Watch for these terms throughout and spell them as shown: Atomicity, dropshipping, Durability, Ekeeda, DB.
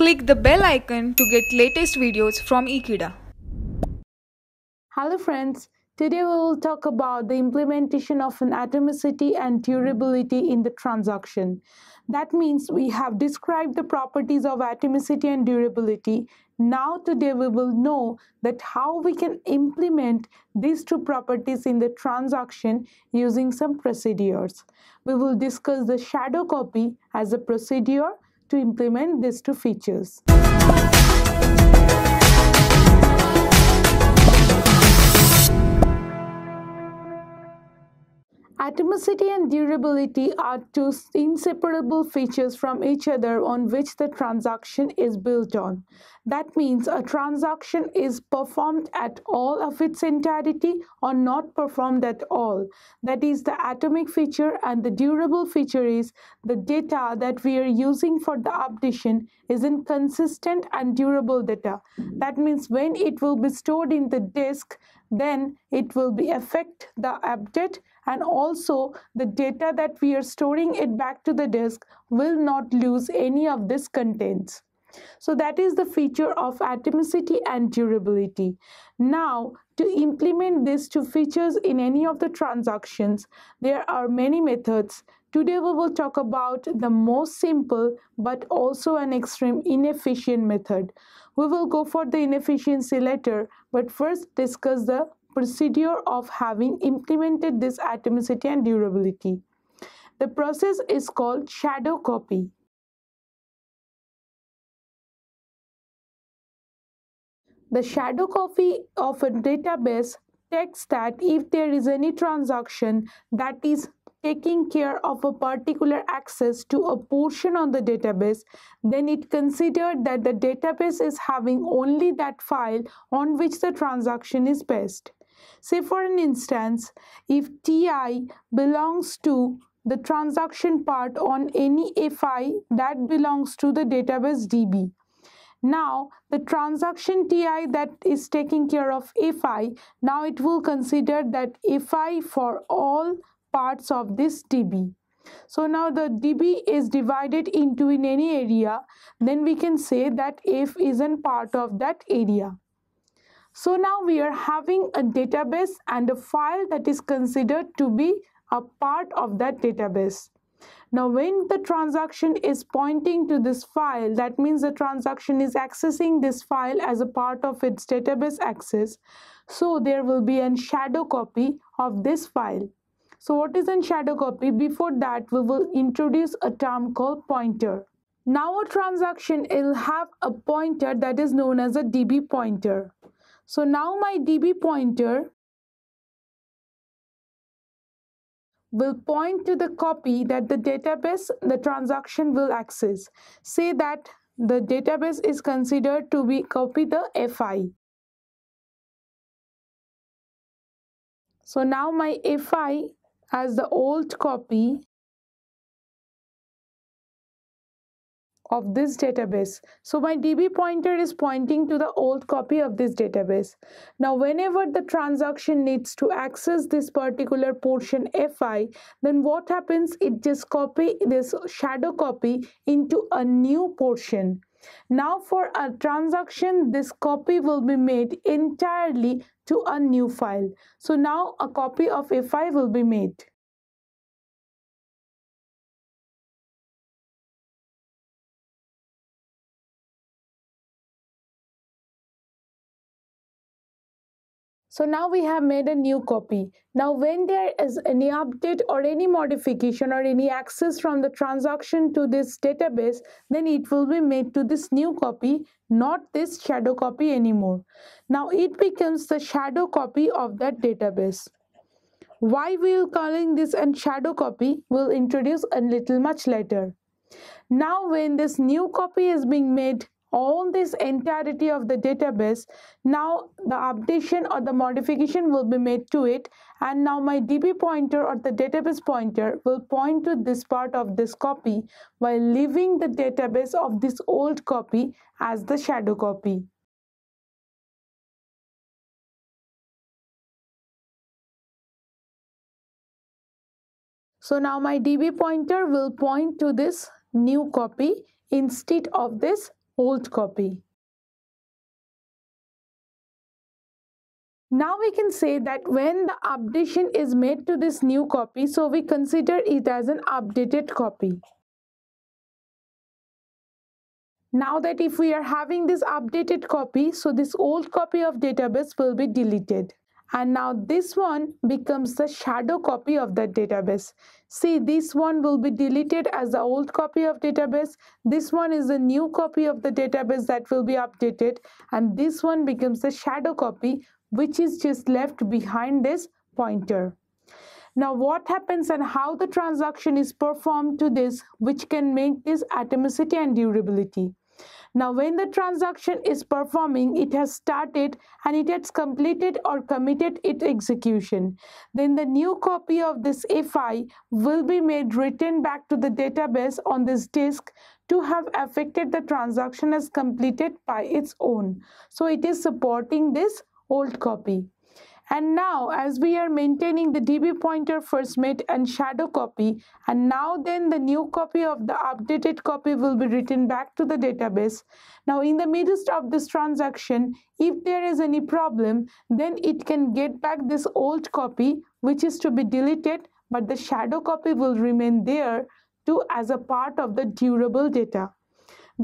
Click the bell icon to get latest videos from Ekeeda. Hello friends, today we will talk about the implementation of an atomicity and durability in the transaction. That means we have described the properties of atomicity and durability. Now today we will know that how we can implement these two properties in the transaction using some procedures. We will discuss the shadow copy as a procedure to implement these two features. Atomicity and durability are two inseparable features from each other on which the transaction is built on. That means a transaction is performed at all of its entirety or not performed at all. That is the atomic feature, and the durable feature is the data that we are using for the updation is in consistent and durable data. That means when it will be stored in the disk, then it will affect the update, and also the data that we are storing it back to the disk will not lose any of this contents. So that is the feature of atomicity and durability. Now, to implement these two features in any of the transactions, there are many methods. Today we will talk about the most simple but also an extreme inefficient method. We will go for the inefficiency later, but first discuss the procedure of having implemented this atomicity and durability. The process is called shadow copy. The shadow copy of a database takes that if there is any transaction that is taking care of a particular access to a portion on the database, then it considered that the database is having only that file on which the transaction is based. Say for an instance, if TI belongs to the transaction part on any FI that belongs to the database DB. Now, the transaction TI that is taking care of FI, now it will consider that FI for all parts of this DB. So now the DB is divided into in any area, then we can say that F isn't part of that area. So now we are having a database and a file that is considered to be a part of that database. Now when the transaction is pointing to this file, that means the transaction is accessing this file as a part of its database access. So there will be a shadow copy of this file. So what is a shadow copy? Before that, we will introduce a term called pointer. Now a transaction will have a pointer that is known as a DB pointer. So now my DB pointer will point to the copy that the database, the transaction will access. Say that the database is considered to be copy the FI. So now my FI as the old copy of this database. So my DB pointer is pointing to the old copy of this database. Now whenever the transaction needs to access this particular portion FI, then what happens? It just copy this shadow copy into a new portion. Now for a transaction, this copy will be made entirely to a new file. So now a copy of FI will be made. So now we have made a new copy. Now when there is any update or any modification or any access from the transaction to this database, then it will be made to this new copy, not this shadow copy anymore. Now it becomes the shadow copy of that database. Why we are calling this a shadow copy, we'll introduce a little much later. Now when this new copy is being made, all this entirety of the database, now the updation or the modification will be made to it, and now my DB pointer or the database pointer will point to this part of this copy while leaving the database of this old copy as the shadow copy. So now my DB pointer will point to this new copy instead of this old copy. Now we can say that when the updation is made to this new copy, so we consider it as an updated copy. Now that if we are having this updated copy, so this old copy of database will be deleted. And now this one becomes the shadow copy of the database. See, this one will be deleted as the old copy of database. This one is a new copy of the database that will be updated. And this one becomes the shadow copy, which is just left behind this pointer. Now what happens and how the transaction is performed to this, which can make this atomicity and durability. Now when the transaction is performing, it has started and it has completed or committed its execution. Then the new copy of this FI will be made written back to the database on this disk to have affected the transaction as completed by its own. So it is supporting this old copy. And now as we are maintaining the DB pointer first mate and shadow copy, and now then the new copy of the updated copy will be written back to the database. Now in the midst of this transaction, if there is any problem, then it can get back this old copy which is to be deleted, but the shadow copy will remain there too as a part of the durable data.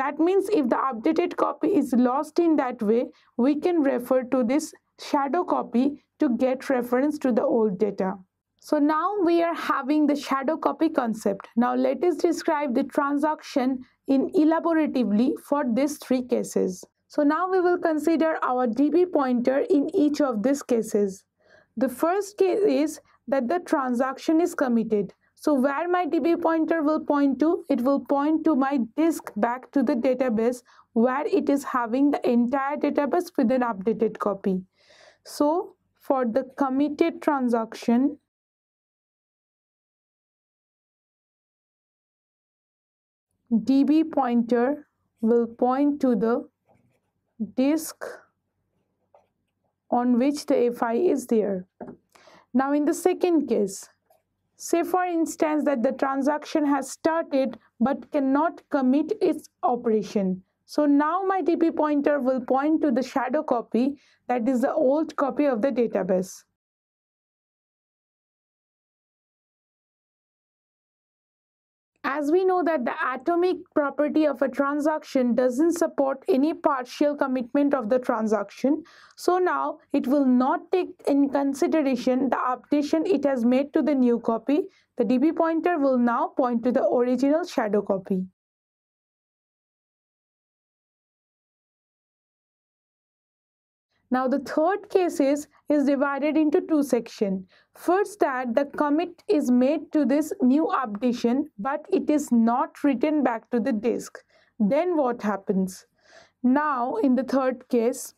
That means if the updated copy is lost in that way, we can refer to this shadow copy to get reference to the old data. So now we are having the shadow copy concept. Now let us describe the transaction in elaboratively for these three cases. So now we will consider our DB pointer in each of these cases. The first case is that the transaction is committed. So where my DB pointer will point to? It will point to my disk back to the database where it is having the entire database with an updated copy. So for the committed transaction, DB pointer will point to the disk on which the FI is there. Now in the second case, say for instance that the transaction has started but cannot commit its operation. So now my DB pointer will point to the shadow copy, that is the old copy of the database. As we know that the atomic property of a transaction doesn't support any partial commitment of the transaction, so now it will not take in consideration the updation it has made to the new copy. The DB pointer will now point to the original shadow copy. Now the third case is divided into two sections. First, that the commit is made to this new updation, but it is not written back to the disk. Then what happens? Now in the third case,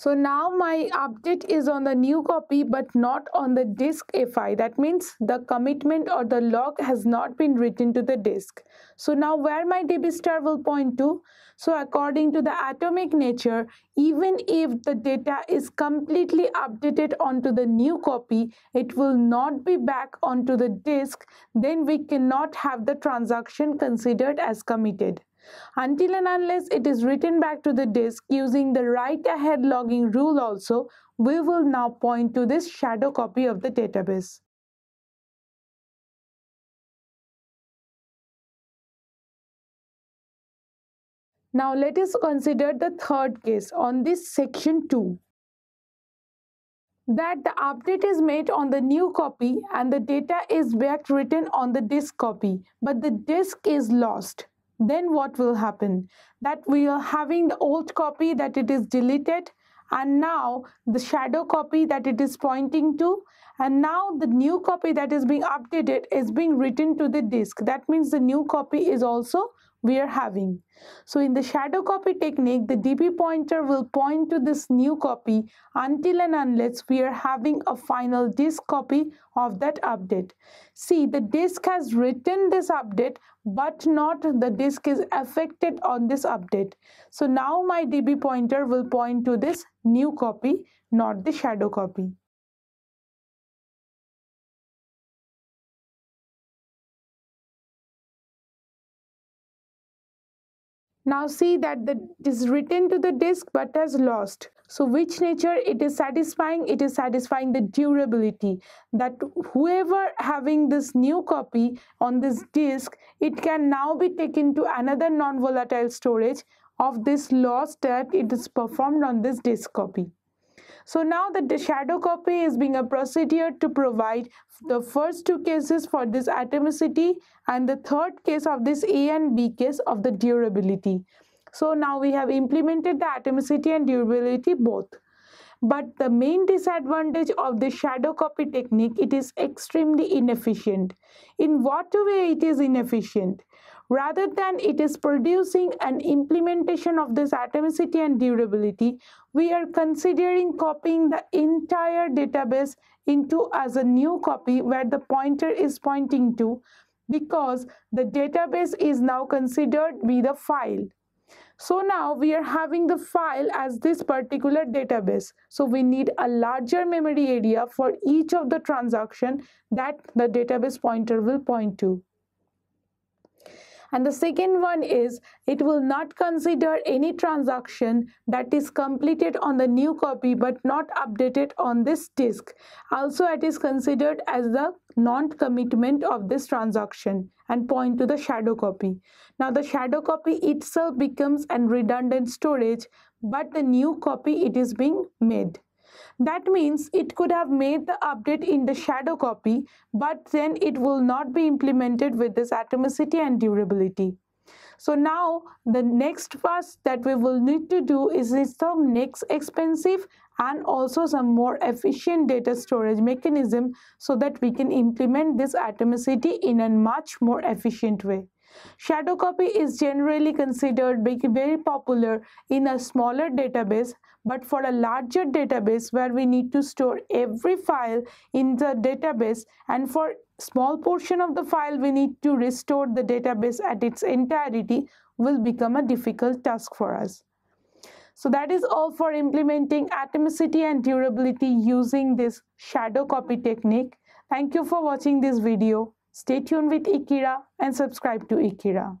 so now my update is on the new copy but not on the disk FI. That means the commitment or the log has not been written to the disk. So now where my DB star will point to? So according to the atomic nature, even if the data is completely updated onto the new copy, it will not be back onto the disk. Then we cannot have the transaction considered as committed until and unless it is written back to the disk using the write ahead logging rule. Also, we will now point to this shadow copy of the database. Now let us consider the third case on this section 2. That the update is made on the new copy and the data is back written on the disk copy, but the disk is lost. Then what will happen? That we are having the old copy that it is deleted, and now the shadow copy that it is pointing to, and now the new copy that is being updated is being written to the disk. That means the new copy is also we are having. So in the shadow copy technique, the DB pointer will point to this new copy until and unless we are having a final disk copy of that update. See, the disk has written this update, but not the disk is affected on this update. So now my DB pointer will point to this new copy, not the shadow copy. Now see that the is written to the disk but has lost. So which nature it is satisfying? It is satisfying the durability, that whoever having this new copy on this disk, it can now be taken to another non-volatile storage of this loss that it is performed on this disk copy. So now that the shadow copy is being a procedure to provide the first two cases for this atomicity and the third case of this A and B case of the durability. So now we have implemented the atomicity and durability both. But the main disadvantage of the shadow copy technique, it is extremely inefficient. In what way it is inefficient? Rather than it is producing an implementation of this atomicity and durability, we are considering copying the entire database into as a new copy where the pointer is pointing to, because the database is now considered to be the file. So now we are having the file as this particular database. So we need a larger memory area for each of the transaction that the database pointer will point to. And the second one is, it will not consider any transaction that is completed on the new copy but not updated on this disk. Also, it is considered as the non-commitment of this transaction and point to the shadow copy. Now, the shadow copy itself becomes a redundant storage, but the new copy it is being made. That means it could have made the update in the shadow copy, but then it will not be implemented with this atomicity and durability. So now the next task that we will need to do is some next expensive and also some more efficient data storage mechanism so that we can implement this atomicity in a much more efficient way. Shadow copy is generally considered very popular in a smaller database, but for a larger database where we need to store every file in the database, and for small portion of the file we need to restore the database at its entirety, will become a difficult task for us. So that is all for implementing atomicity and durability using this shadow copy technique. Thank you for watching this video. Stay tuned with Ekeeda and subscribe to Ekeeda.